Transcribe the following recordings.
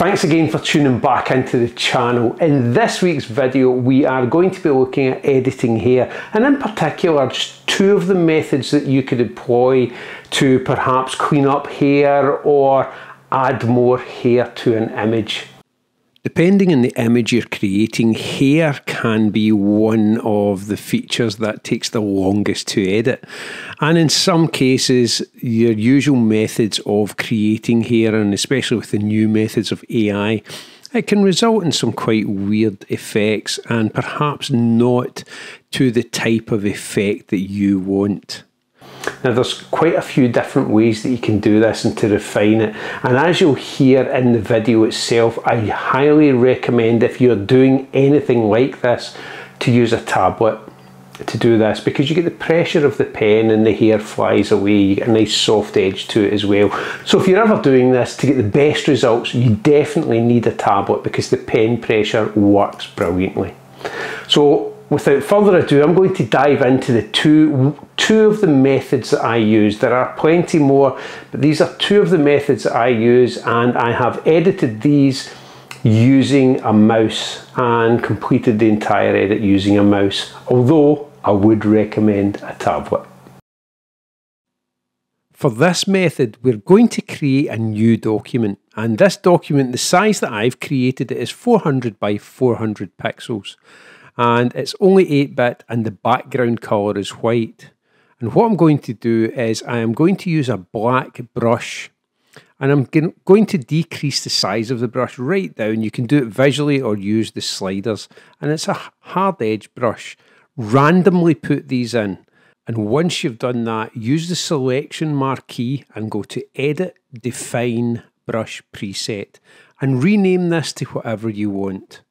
Thanks again for tuning back into the channel. In this week's video we are going to be looking at editing hair, and in particular just two of the methods that you could employ to perhaps clean up hair or add more hair to an image. Depending on the image you're creating, hair can be one of the features that takes the longest to edit. And in some cases, your usual methods of creating hair, and especially with the new methods of AI, it can result in some quite weird effects and perhaps not to the type of effect that you want. Now there's quite a few different ways that you can do this and to refine it, and as you'll hear in the video itself, I highly recommend, if you're doing anything like this, to use a tablet to do this, because you get the pressure of the pen and the hair flies away. You get a nice soft edge to it as well. So if you're ever doing this, to get the best results you definitely need a tablet, because the pen pressure works brilliantly. So without further ado, I'm going to dive into the two of the methods that I use. There are plenty more, but these are two of the methods that I use, and I have edited these using a mouse and completed the entire edit using a mouse, although I would recommend a tablet. For this method, we're going to create a new document, and this document, the size that I've created it is 400 by 400 pixels. And it's only 8-bit and the background colour is white. And what I'm going to do is I am going to use a black brush, and I'm going to decrease the size of the brush right down. You can do it visually or use the sliders, and it's a hard edge brush. Randomly put these in, and once you've done that, use the selection marquee and go to Edit, Define, Brush Preset, and rename this to whatever you want.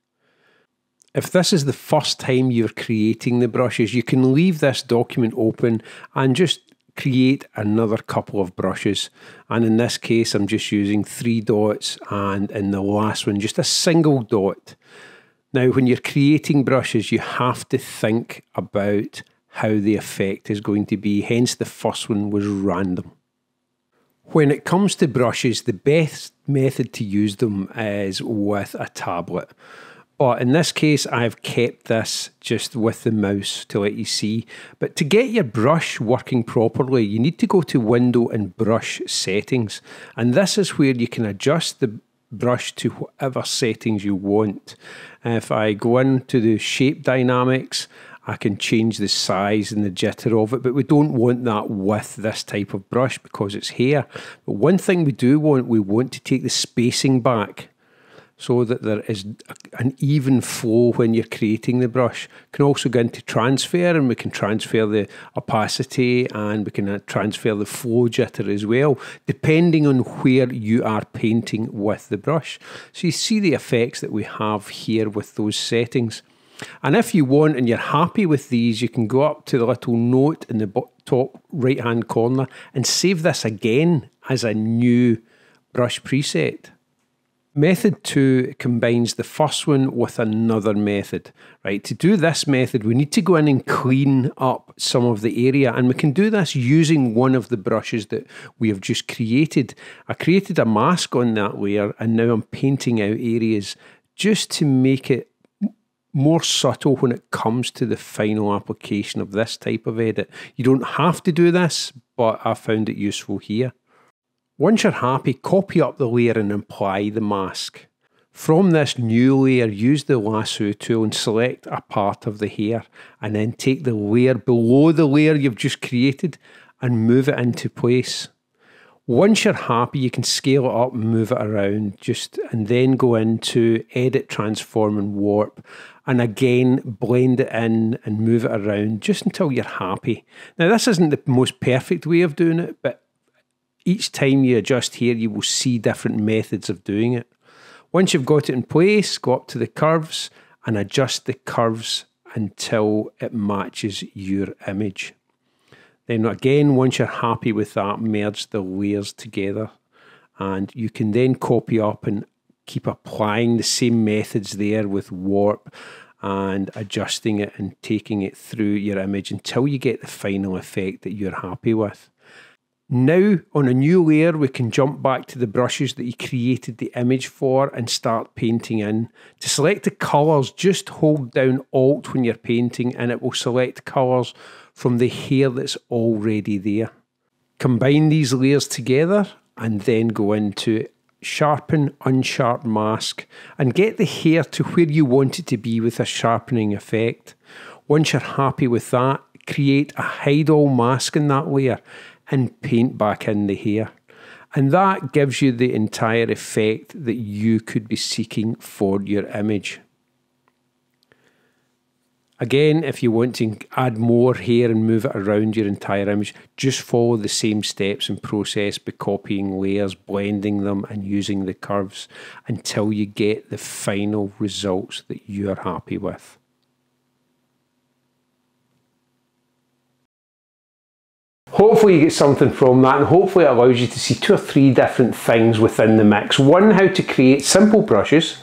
If this is the first time you're creating the brushes, you can leave this document open and just create another couple of brushes. And in this case, I'm just using 3 dots, and in the last one, just a single dot. Now, when you're creating brushes, you have to think about how the effect is going to be. Hence, the first one was random. When it comes to brushes, the best method to use them is with a tablet. But in this case, I've kept this just with the mouse to let you see. But to get your brush working properly, you need to go to Window and Brush Settings. And this is where you can adjust the brush to whatever settings you want. If I go into the Shape Dynamics, I can change the size and the jitter of it, but we don't want that with this type of brush because it's hair. But one thing we do want, we want to take the spacing back, so that there is an even flow when you're creating the brush. You can also go into transfer, and we can transfer the opacity, and we can transfer the flow jitter as well, depending on where you are painting with the brush. So you see the effects that we have here with those settings. And if you want, and you're happy with these, you can go up to the little note in the top right hand corner and save this again as a new brush preset. Method 2 combines the first one with another method. Right, to do this method we need to go in and clean up some of the area, and we can do this using one of the brushes that we have just created. I created a mask on that layer, and now I'm painting out areas just to make it more subtle when it comes to the final application of this type of edit. You don't have to do this, but I found it useful here. Once you're happy, copy up the layer and apply the mask. From this new layer, use the lasso tool and select a part of the hair, and then take the layer below the layer you've just created and move it into place. Once you're happy, you can scale it up and move it around, and then go into Edit, Transform and Warp, and again blend it in and move it around just until you're happy. Now this isn't the most perfect way of doing it, but each time you adjust here, you will see different methods of doing it. Once you've got it in place, go up to the curves and adjust the curves until it matches your image. Then again, once you're happy with that, merge the layers together, and you can then copy up and keep applying the same methods there with warp and adjusting it and taking it through your image until you get the final effect that you're happy with. Now, on a new layer, we can jump back to the brushes that you created the image for and start painting in. To select the colours, just hold down Alt when you're painting and it will select colours from the hair that's already there. Combine these layers together and then go into Sharpen, Unsharp Mask and get the hair to where you want it to be with a sharpening effect. Once you're happy with that, create a hide all mask in that layer and paint back in the hair. And that gives you the entire effect that you could be seeking for your image. Again, if you want to add more hair and move it around your entire image, just follow the same steps and process by copying layers, blending them and using the curves until you get the final results that you're happy with. Hopefully you get something from that, and hopefully it allows you to see 2 or 3 different things within the mix. 1, how to create simple brushes.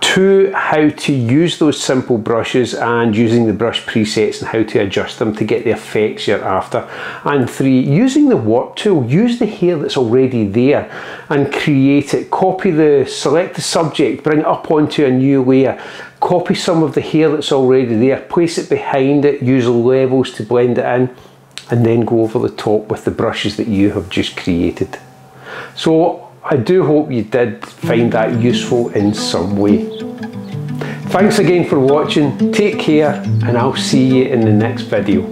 2, how to use those simple brushes and using the brush presets and how to adjust them to get the effects you're after. And 3, using the warp tool, use the hair that's already there and create it. Select the subject, bring it up onto a new layer, copy some of the hair that's already there, place it behind it, use levels to blend it in, and then go over the top with the brushes that you have just created. So I do hope you did find that useful in some way. Thanks again for watching, take care, and I'll see you in the next video.